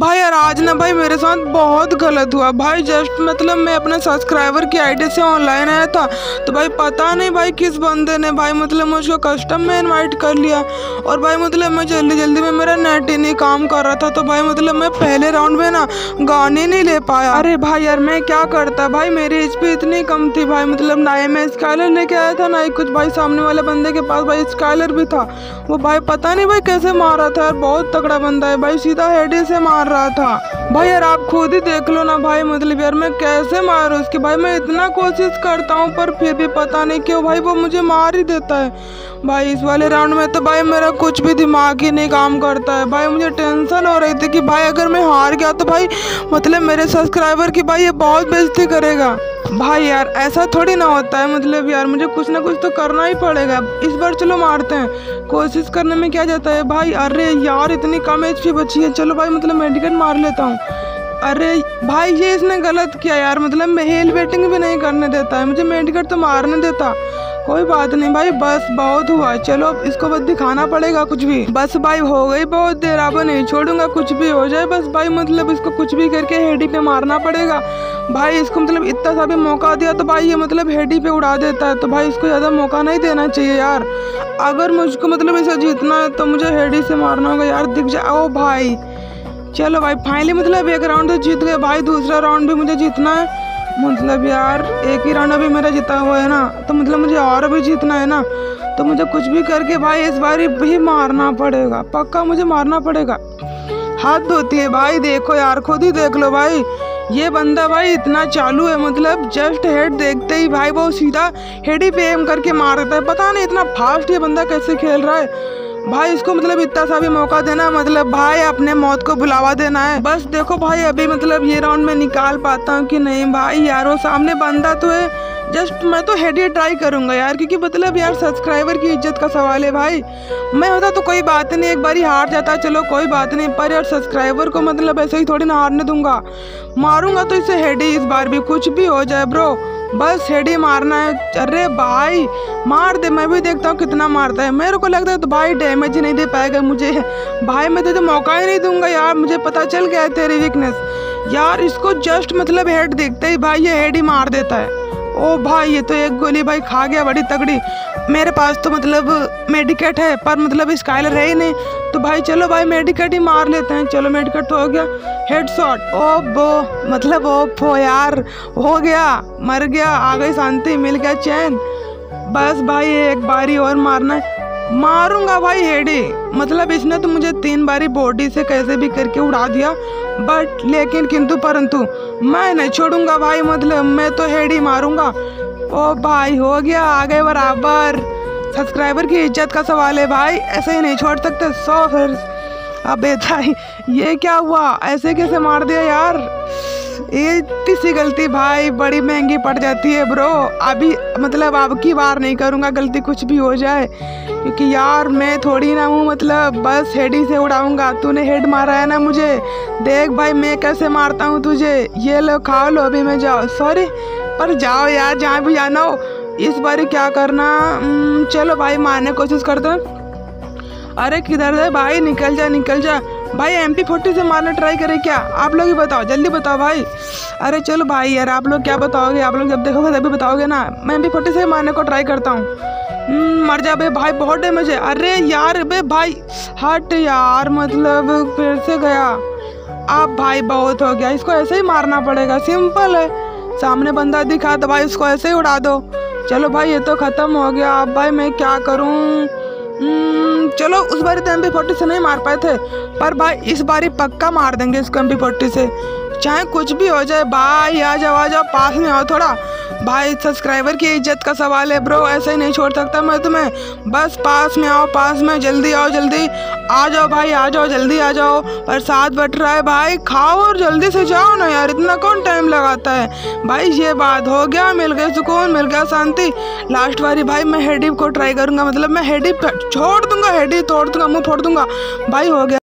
भाई यार आज ना भाई मेरे साथ बहुत गलत हुआ भाई। जस्ट मतलब मैं अपने सब्सक्राइबर की आईडी से ऑनलाइन आया था तो भाई पता नहीं भाई किस बंदे ने भाई मतलब मुझको कस्टम में इनवाइट कर लिया और भाई मतलब मैं जल्दी जल्दी में मेरा नेट ही नहीं काम कर रहा था तो भाई मतलब मैं पहले राउंड में ना गाने नहीं ले पाया। अरे भाई यार मैं क्या करता भाई, मेरी एचपी इतनी कम थी भाई, मतलब ना ही मैं SkyLer लेके आया था ना ही कुछ भाई सामने वाले बंदे के पास भाई SkyLer भी था। वो भाई पता नहीं भाई कैसे मार रहा था यार, बहुत तगड़ा बंदा है भाई, सीधा हेड से मार रहा था भाई। यार आप खुद ही देख लो ना भाई, मतलब यार मैं कैसे मारूं उसके भाई, मैं इतना कोशिश करता हूँ पर फिर भी पता नहीं क्यों भाई वो मुझे मार ही देता है भाई। इस वाले राउंड में तो भाई मेरा कुछ भी दिमाग ही नहीं काम करता है भाई, मुझे टेंशन हो रही थी कि भाई अगर मैं हार गया तो भाई मतलब मेरे सब्सक्राइबर की भाई ये बहुत बेइज्जती करेगा। भाई यार ऐसा थोड़ी ना होता है, मतलब यार मुझे कुछ ना कुछ तो करना ही पड़ेगा। इस बार चलो मारते हैं, कोशिश करने में क्या जाता है भाई। अरे यार इतनी कम HP बची है, चलो भाई मतलब मेडिकेट मार लेता हूँ। अरे भाई ये इसने गलत किया यार, मतलब मैं हेल वेटिंग भी नहीं करने देता है, मुझे मेडिकेट तो मारने देता। कोई बात नहीं भाई, बस बहुत हुआ, चलो अब इसको बस दिखाना पड़ेगा कुछ भी। बस भाई हो गई बहुत देर, अब नहीं छोड़ूंगा कुछ भी हो जाए। बस भाई मतलब इसको कुछ भी करके हेडी पे मारना पड़ेगा भाई। इसको मतलब इतना सा भी मौका दिया तो भाई ये मतलब हेडी पे उड़ा देता है, तो भाई इसको ज़्यादा मौका नहीं देना चाहिए यार। अगर मुझको मतलब इसे जीतना है तो मुझे हेडी से मारना होगा यार, दिख जाओ भाई। चलो भाई फाइनली मतलब एक राउंड तो जीत गए भाई, दूसरा राउंड भी मुझे जीतना है। मतलब यार एक ही राउंड अभी मेरा जीता हुआ है ना, तो मतलब मुझे और भी जीतना है ना, तो मुझे कुछ भी करके भाई इस बार भी मारना पड़ेगा, पक्का मुझे मारना पड़ेगा। हाथ धोती है भाई, देखो यार खुद ही देख लो भाई, ये बंदा भाई इतना चालू है, मतलब जस्ट हेड देखते ही भाई वो सीधा हेड ही पे एम करके मार देता है। पता नहीं इतना फास्ट ये बंदा कैसे खेल रहा है भाई, इसको मतलब इतना सा भी मौका देना, मतलब भाई अपने मौत को बुलावा देना है। बस देखो भाई अभी मतलब ये राउंड में निकाल पाता हूँ कि नहीं। भाई यार वो सामने बंदा तो है, जस्ट मैं तो हेड ही ट्राई करूँगा यार, क्योंकि मतलब यार सब्सक्राइबर की इज्जत का सवाल है भाई। मैं होता तो कोई बात नहीं, एक बार ही हार जाता चलो कोई बात नहीं, पर यार सब्सक्राइबर को मतलब ऐसे ही थोड़ी ना हारने दूंगा। मारूंगा तो इसे हेड ही, इस बार भी कुछ भी हो जाए ब्रो, बस हेड ही मारना है। अरे भाई मार दे, मैं भी देखता हूँ कितना मारता है। मेरे को लगता है तो भाई डैमेज ही नहीं दे पाएगा मुझे भाई, मैं तुझे मौका ही नहीं दूंगा यार, मुझे पता चल गया है तेरी वीकनेस यार। इसको जस्ट मतलब हेड देखते ही भाई ये हेड ही मार देता है। ओ भाई ये तो एक गोली भाई खा गया बड़ी तगड़ी। मेरे पास तो मतलब मेडिकेट है पर मतलब SkyLer है ही नहीं, तो भाई चलो भाई मेडिकेट ही मार लेते हैं। चलो मेडिकेट तो हो गया, हेडशॉट। ओ बो मतलब ओ फो यार, हो गया, मर गया, आ गई शांति, मिल गया चैन। बस भाई एक बारी और मारना है, मारूंगा भाई हेडी। मतलब इसने तो मुझे 3 बारी बॉडी से कैसे भी करके उड़ा दिया, बट लेकिन किंतु परंतु मैं नहीं छोड़ूंगा भाई, मतलब मैं तो हेड ही मारूंगा। ओ भाई हो गया, आ गए बराबर। सब्सक्राइबर की इज्जत का सवाल है भाई, ऐसे ही नहीं छोड़ सकते। 100 अबे भाई ये क्या हुआ, ऐसे कैसे मार दिया यार। इतनी सी गलती भाई बड़ी महंगी पड़ जाती है ब्रो। अभी मतलब अब की बार नहीं करूँगा गलती, कुछ भी हो जाए, क्योंकि यार मैं थोड़ी ना हूँ, मतलब बस हेड ही से उड़ाऊँगा। तूने हेड मारा है ना मुझे, देख भाई मैं कैसे मारता हूँ तुझे। ये लो खा लो, अभी मैं जाओ, सॉरी पर जाओ यार, जहाँ भी जाना हो। इस बार क्या करना, चलो भाई मारने कोशिश करते हैं। अरे किधर है भाई, निकल जा निकल जा भाई। MP40 से मारना ट्राई करें क्या, आप लोग ही बताओ, जल्दी बताओ भाई। अरे चलो भाई यार आप लोग क्या बताओगे, आप लोग जब देखोगे तभी बताओगे ना। मैं MP40 से मारने को ट्राई करता हूँ। मर जा बे भाई, बहुत डैमेज है। अरे यार बे भाई हट यार, मतलब फिर से गया। आप भाई बहुत हो गया, इसको ऐसे ही मारना पड़ेगा, सिंपल है। सामने बंदा दिखा तो भाई उसको ऐसे ही उड़ा दो। चलो भाई ये तो ख़त्म हो गया। अब भाई मैं क्या करूँ, चलो उस बारी तो MP40 से नहीं मार पाए थे, पर भाई इस बारी पक्का मार देंगे इसको MP40 से, चाहे कुछ भी हो जाए। भाई आ जाओ पास में आओ थोड़ा। भाई सब्सक्राइबर की इज्जत का सवाल है ब्रो, ऐसे ही नहीं छोड़ सकता मैं तुम्हें। बस पास में आओ, पास में जल्दी आओ, जल्दी आ जाओ भाई, आ जाओ जल्दी आ जाओ। पर 7 बट रहा है भाई, खाओ और जल्दी से जाओ ना यार, इतना कौन टाइम लगाता है भाई। ये बात हो गया, मिल गया सुकून, मिल गया शांति। लास्ट बारी भाई मैं हेडी को ट्राई करूँगा, मतलब मैं हेडी छोड़ दूंगा, हेडी तोड़ दूंगा, मुँह फोड़ दूंगा भाई। हो गया।